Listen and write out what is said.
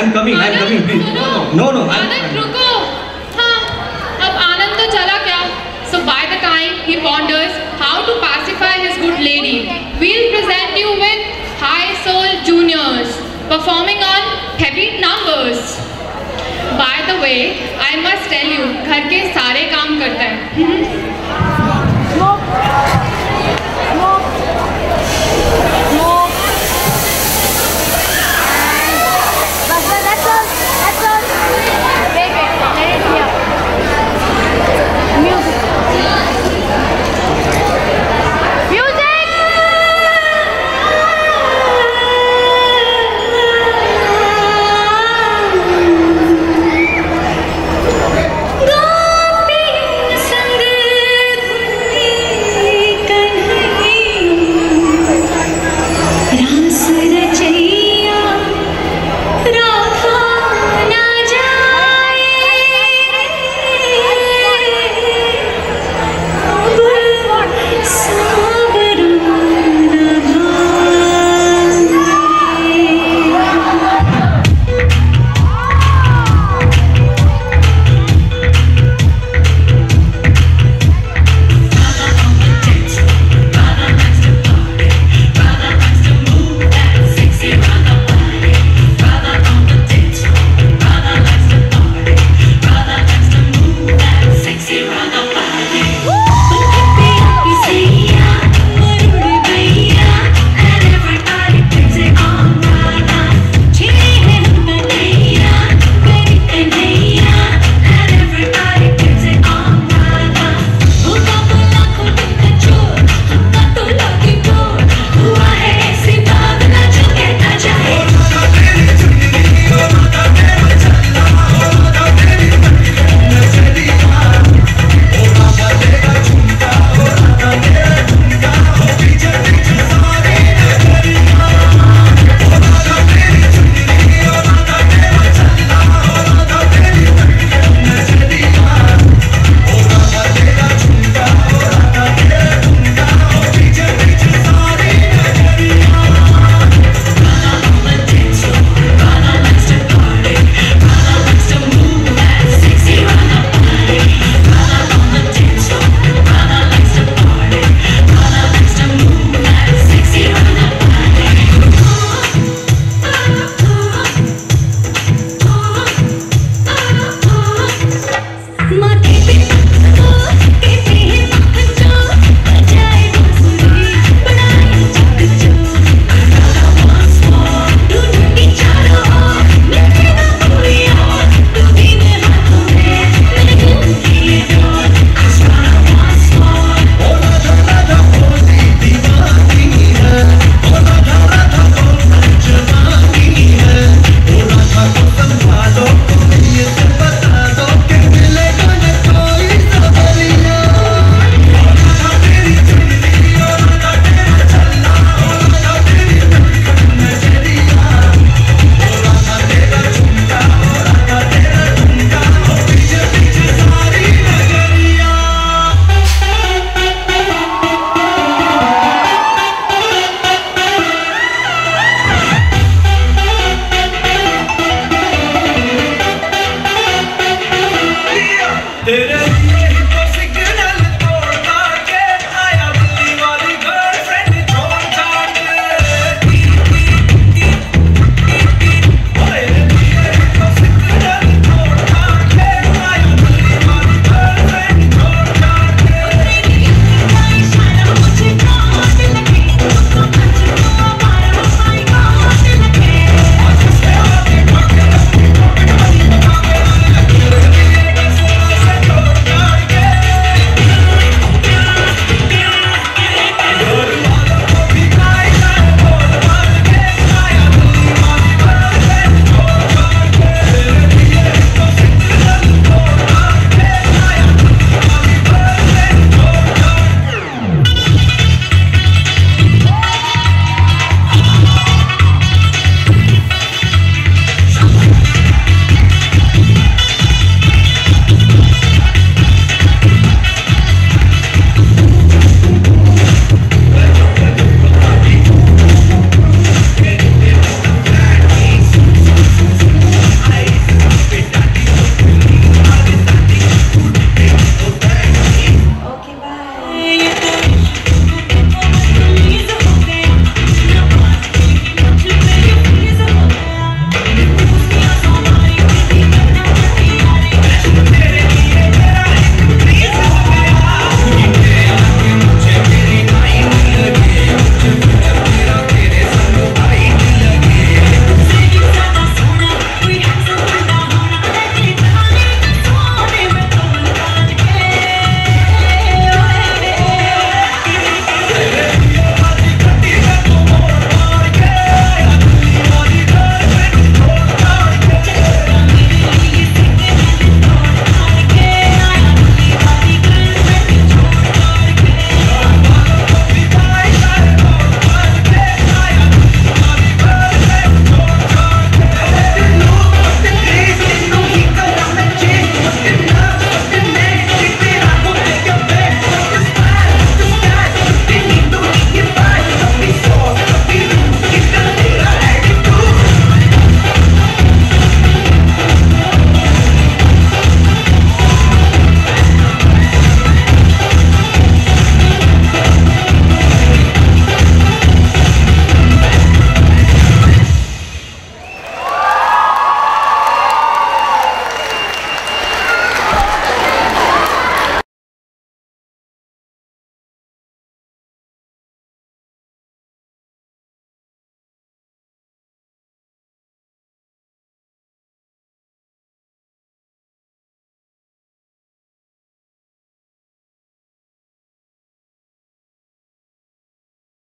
I'm coming. No. Anand, Ruko. Huh? Ab Anand to chala kya? So by the time he ponders.